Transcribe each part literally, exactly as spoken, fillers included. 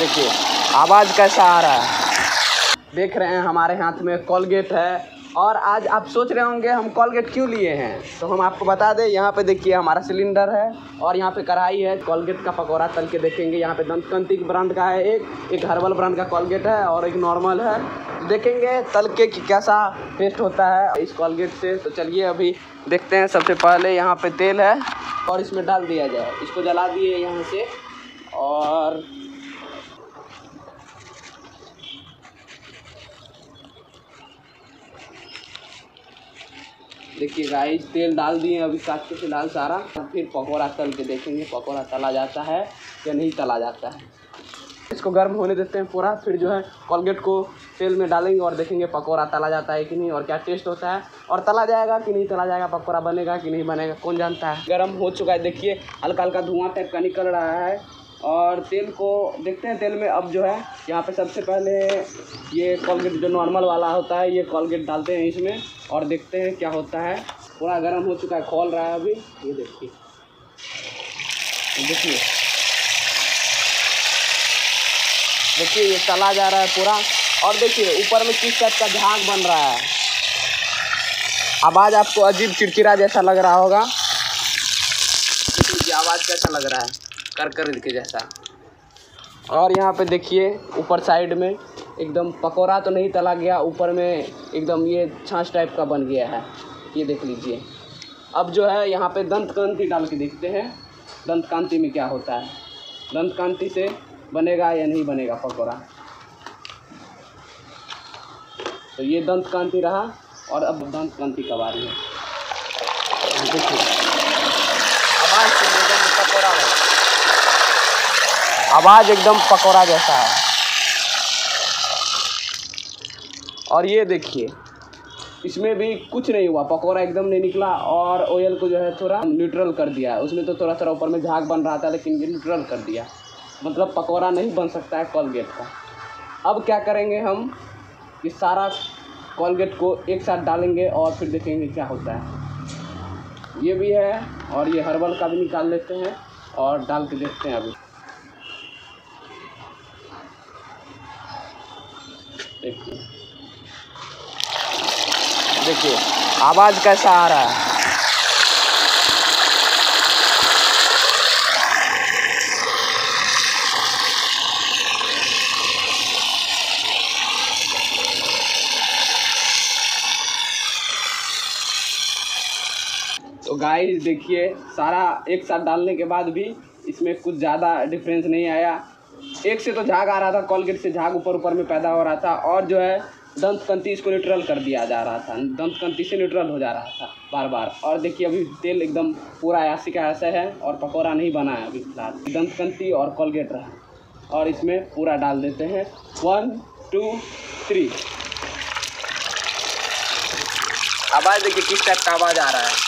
देखिए आवाज़ कैसा आ रहा है। देख रहे हैं हमारे हाथ में कोलगेट है। और आज आप सोच रहे होंगे हम कोलगेट क्यों लिए हैं, तो हम आपको बता दें। यहाँ पे देखिए हमारा सिलेंडर है और यहाँ पे कढ़ाई है। कोलगेट का पकौड़ा तल के देखेंगे। यहाँ पे दंतकांति ब्रांड का है, एक एक हर्बल ब्रांड का कोलगेट है और एक नॉर्मल है। देखेंगे तल के कि कैसा टेस्ट होता है इस कोलगेट से। तो चलिए अभी देखते हैं। सबसे पहले यहाँ पर तेल है और इसमें डाल दिया जाए। इसको जला दिए यहाँ से। और देखिए गाइस तेल डाल दिए अभी काट के फिलहाल सारा। फिर पकौड़ा तल के देखेंगे पकौड़ा तला जाता है या नहीं तला जाता है। इसको गर्म होने देते हैं पूरा। फिर जो है कोलगेट को तेल में डालेंगे और देखेंगे पकौड़ा तला जाता है कि नहीं और क्या टेस्ट होता है। और तला जाएगा कि नहीं तला जाएगा, पकौड़ा बनेगा कि नहीं बनेगा, कौन जानता है। गर्म हो चुका है, देखिए हल्का हल्का धुआं टाइप का निकल रहा है। और तेल को देखते हैं तेल में। अब जो है यहाँ पे सबसे पहले ये कोलगेट जो नॉर्मल वाला होता है ये कोलगेट डालते हैं इसमें और देखते हैं क्या होता है। पूरा गर्म हो चुका है, खोल रहा है अभी। ये देखिए देखिए देखिए ये तला जा रहा है पूरा। और देखिए ऊपर में किस टाइप का झाग बन रहा है। आवाज़ आपको अजीब चिड़चिड़ा जैसा लग रहा होगा। देखिए आवाज़ कैसा लग रहा है, कर कर के जैसा। और यहाँ पे देखिए ऊपर साइड में एकदम पकौड़ा तो नहीं तला गया, ऊपर में एकदम ये छाछ टाइप का बन गया है। ये देख लीजिए। अब जो है यहाँ पे दंतकांति डाल के देखते हैं दंतकांति में क्या होता है, दंतकांति से बनेगा या नहीं बनेगा पकौड़ा। तो ये दंतकांति रहा। और अब दंतकांति का बारी है। देखिए आवाज़ एकदम पकौड़ा जैसा है। और ये देखिए इसमें भी कुछ नहीं हुआ, पकौड़ा एकदम नहीं निकला। और ऑयल को जो है थोड़ा न्यूट्रल कर दिया है। उसमें तो थोड़ा थोड़ा ऊपर में झाग बन रहा था लेकिन ये न्यूट्रल कर दिया, मतलब पकौड़ा नहीं बन सकता है कोलगेट का। अब क्या करेंगे हम, ये सारा कोलगेट को एक साथ डालेंगे और फिर देखेंगे क्या होता है। ये भी है और ये हर्बल का भी निकाल लेते हैं और डाल के देखते हैं अभी। देखिए देखिए आवाज़ कैसा आ रहा है। तो गाइस देखिए सारा एक साथ डालने के बाद भी इसमें कुछ ज़्यादा डिफरेंस नहीं आया। एक से तो झाग आ रहा था, कोलगेट से झाग ऊपर ऊपर में पैदा हो रहा था। और जो है दंतकांति इसको न्यूट्रल कर दिया जा रहा था, दंतकांति से न्यूट्रल हो जा रहा था बार बार। और देखिए अभी तेल एकदम पूरा ऐसे का ऐसा है और पकौड़ा नहीं बना है अभी फिलहाल। दंतकांति और कोलगेट रहा। और इसमें पूरा डाल देते हैं, वन टू थ्री। आवाज़ देखिए किस टाइप का आवाज़ आ रहा है।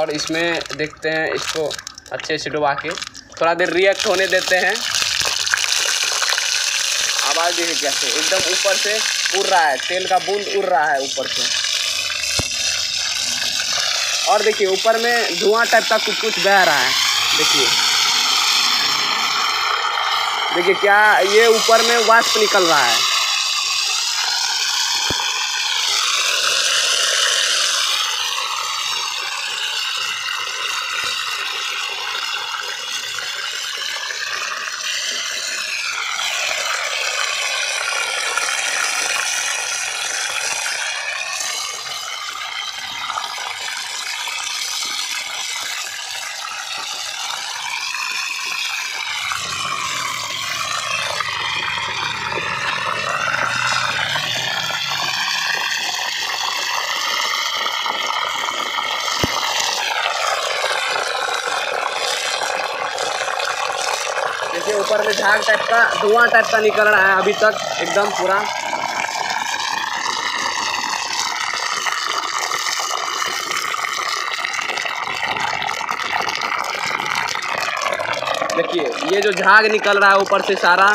और इसमें देखते हैं इसको अच्छे से डुबा के थोड़ा देर रिएक्ट होने देते हैं। आवाज़ देखिए कैसे एकदम ऊपर से उड़ रहा है, तेल का बूंद उड़ रहा है ऊपर से। और देखिए ऊपर में धुआं टाइप का कुछ कुछ बह रहा है। देखिए देखिए क्या ये ऊपर में वाष्प निकल रहा है। ऊपर में झाग टाइप का धुआं टाइप का निकल रहा है अभी तक एकदम पूरा। देखिए ये जो झाग निकल रहा है ऊपर से सारा।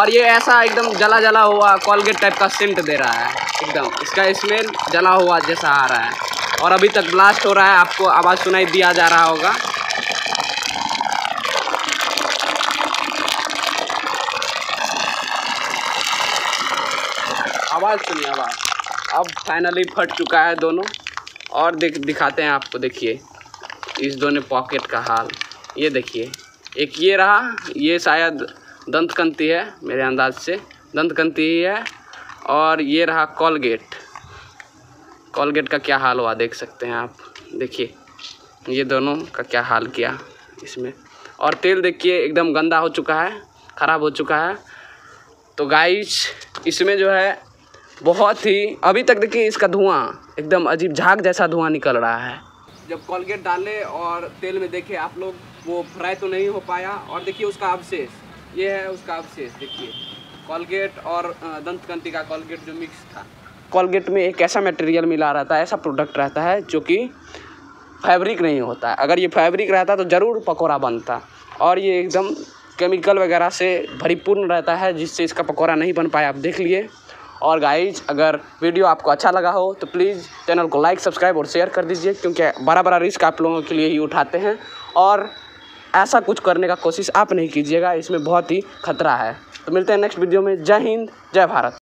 और ये ऐसा एकदम जला जला हुआ कोलगेट टाइप का सेंट दे रहा है एकदम। इसका स्मेल जला हुआ जैसा आ रहा है। और अभी तक ब्लास्ट हो रहा है, आपको आवाज़ सुनाई दिया जा रहा होगा। आवाज़ सुनिए आवाज़। अब फाइनली फट चुका है दोनों और दिख दिखाते हैं आपको। देखिए इस दोनों पॉकेट का हाल, ये देखिए एक ये रहा, ये शायद दंतकंती है मेरे अंदाज से, दंतकंती ही है। और ये रहा कॉलगेट, कॉलगेट का क्या हाल हुआ देख सकते हैं आप। देखिए ये दोनों का क्या हाल किया इसमें। और तेल देखिए एकदम गंदा हो चुका है, ख़राब हो चुका है। तो गाइस इसमें जो है बहुत ही, अभी तक देखिए इसका धुआं एकदम अजीब झाग जैसा धुआं निकल रहा है। जब कॉलगेट डाले और तेल में देखे आप लोग, वो फ्राई तो नहीं हो पाया। और देखिए उसका अवशेष, ये है उसका अवशेष। देखिए कॉलगेट और दंतकंती का कॉलगेट जो मिक्स था, कॉलगेट में एक ऐसा मटेरियल मिला रहता है, ऐसा प्रोडक्ट रहता है जो कि फैब्रिक नहीं होता है। अगर ये फैब्रिक रहता तो ज़रूर पकौड़ा बनता। और ये एकदम केमिकल वगैरह से भरीपूर्ण रहता है, जिससे इसका पकौड़ा नहीं बन पाया, आप देख लिए। और गाइज अगर वीडियो आपको अच्छा लगा हो तो प्लीज़ चैनल को लाइक, सब्सक्राइब और शेयर कर दीजिए, क्योंकि बड़ा बड़ा रिस्क आप लोगों के लिए ही उठाते हैं। और ऐसा कुछ करने का कोशिश आप नहीं कीजिएगा, इसमें बहुत ही खतरा है। तो मिलते हैं नेक्स्ट वीडियो में। जय हिंद, जय भारत।